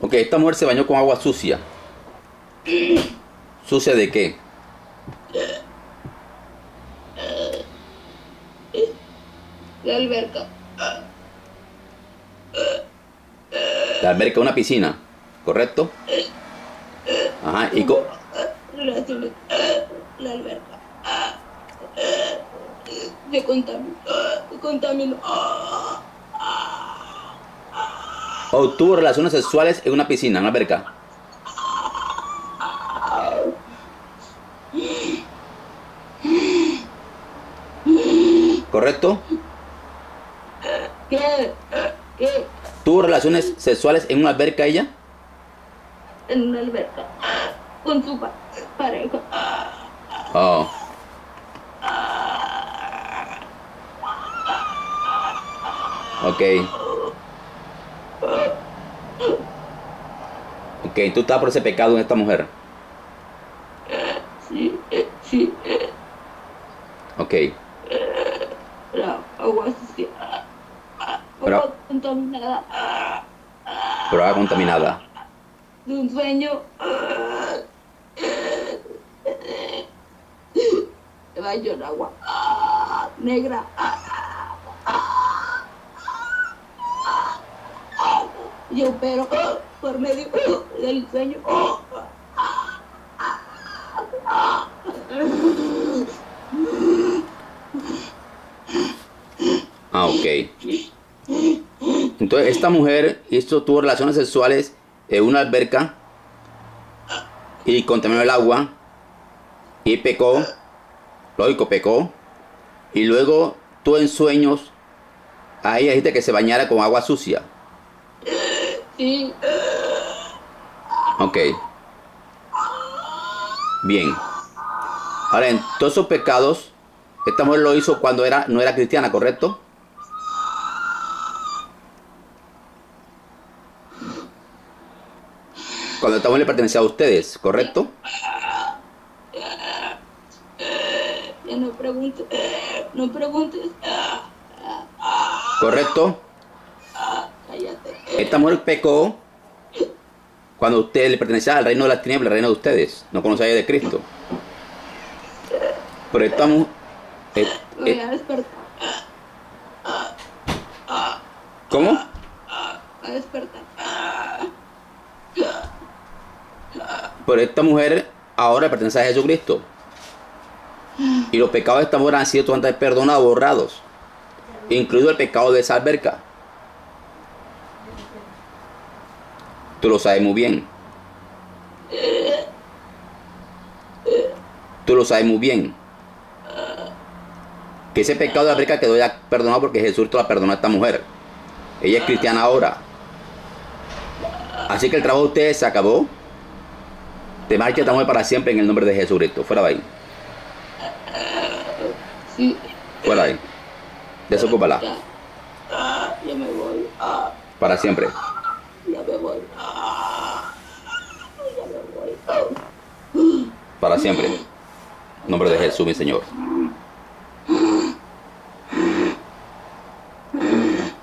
Ok, esta mujer se bañó con agua sucia. ¿Sucia de qué? La alberca. La alberca es una piscina, ¿correcto? Ajá, y con... La alberca. Se contaminó. Obtuvo relaciones sexuales en una piscina, en una alberca. ¿Correcto? ¿Tuvo relaciones sexuales en una alberca ella? En una alberca. Con su pareja. Oh. Ok. Ok, ¿tú estás por ese pecado en esta mujer? Sí, sí. Ok. La agua sucia. Agua contaminada. Pero agua contaminada. De un sueño. Se bañó en agua negra. Yo pero por medio del sueño. Ah, ok. Entonces esta mujer tuvo relaciones sexuales en una alberca y contaminó el agua y pecó, lógico, pecó, y luego tú en sueños a ella dijiste que se bañara con agua sucia. Sí. Ok. Bien. Ahora, en todos esos pecados, esta mujer lo hizo cuando no era cristiana, ¿correcto? Cuando esta mujer le pertenecía a ustedes, ¿correcto? Ya no preguntes. No preguntes. ¿Correcto? Esta mujer pecó cuando usted le pertenecía al reino de las tinieblas, al reino de ustedes. No conocía de Cristo. Pero estamos... ¿Cómo? A despertar. Pero esta mujer ahora pertenece a Jesucristo. Y los pecados de esta mujer han sido antes perdonados, borrados. Incluido el pecado de esa alberca. Tú lo sabes muy bien. Tú lo sabes muy bien. Que ese pecado de África quedó ya perdonado porque Jesús te la perdonó a esta mujer. Ella es cristiana ahora. Así que el trabajo de ustedes se acabó. Te marcha esta mujer para siempre en el nombre de Jesucristo. Fuera de ahí. Sí. Fuera de ahí. Desocúpala. Yo me voy. Para siempre. Para siempre. En nombre de Jesús, mi Señor.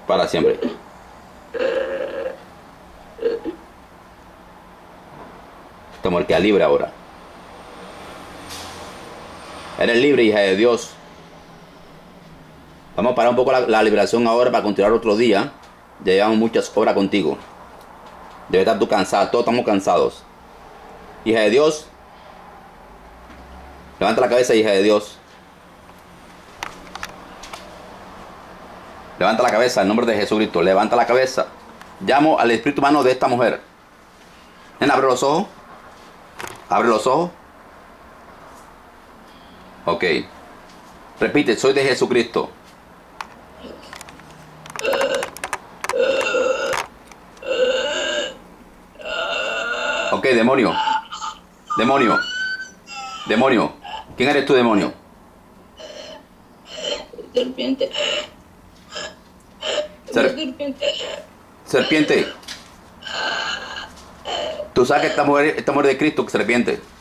Para siempre. Esta mujer queda libre ahora. Eres libre, hija de Dios. Vamos a parar un poco la liberación ahora para continuar otro día. Ya llevamos muchas horas contigo. Debe estar tú cansada, todos estamos cansados. Hija de Dios, levanta la cabeza, hija de Dios. Levanta la cabeza en nombre de Jesucristo. Levanta la cabeza. Llamo al espíritu humano de esta mujer. Nena, abre los ojos. Abre los ojos. Ok. Repite, soy de Jesucristo. Ok, demonio. Demonio. Demonio. ¿Quién eres tú, demonio? Serpiente. Serpiente. Tú sabes que esta mujer es de Cristo, serpiente.